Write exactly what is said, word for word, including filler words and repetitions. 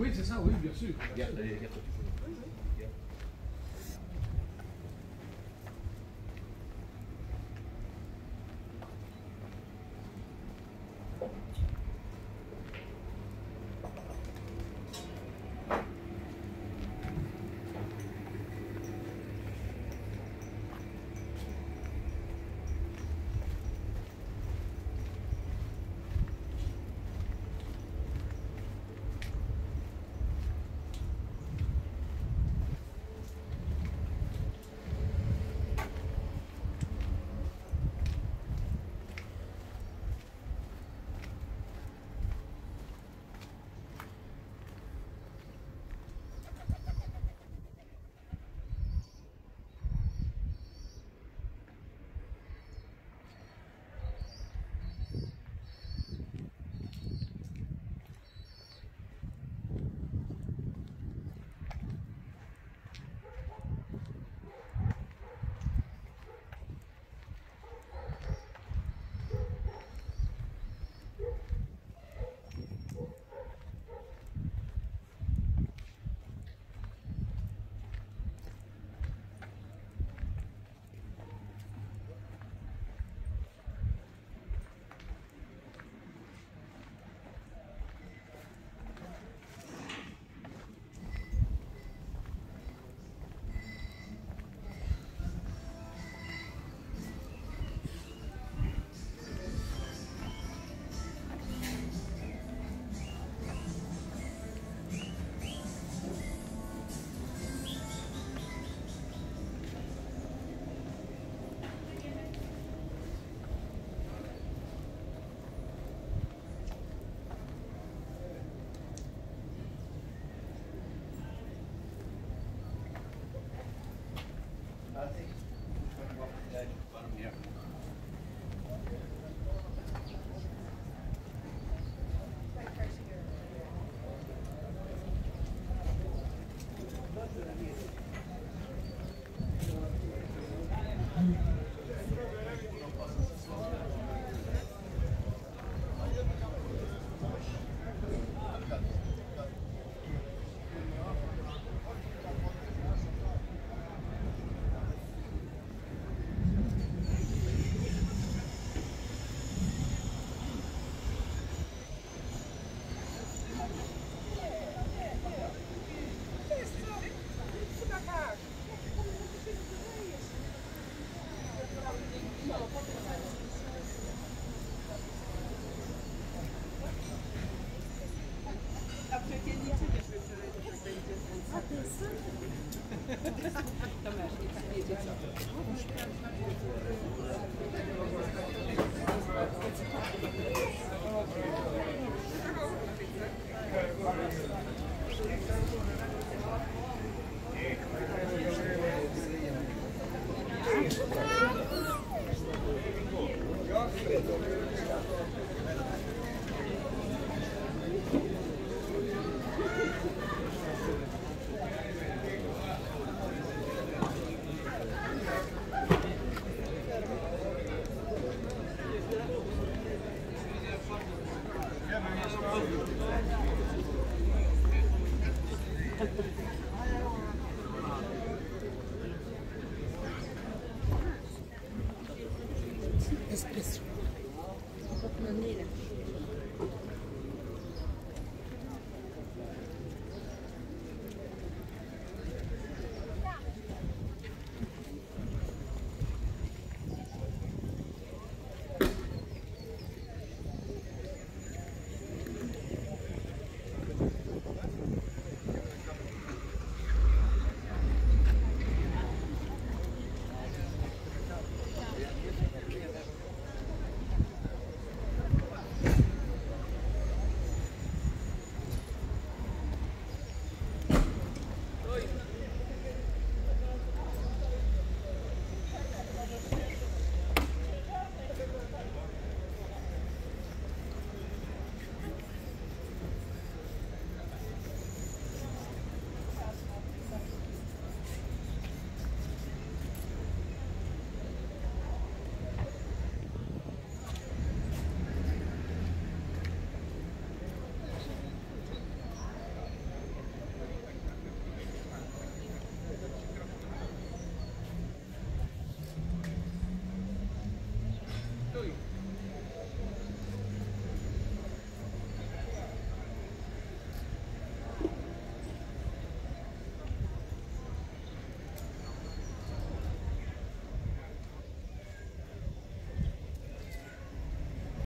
Oui, c'est ça, oui, bien sûr. Bien sûr. Bien sûr. Espresso. On va te l'emmener là.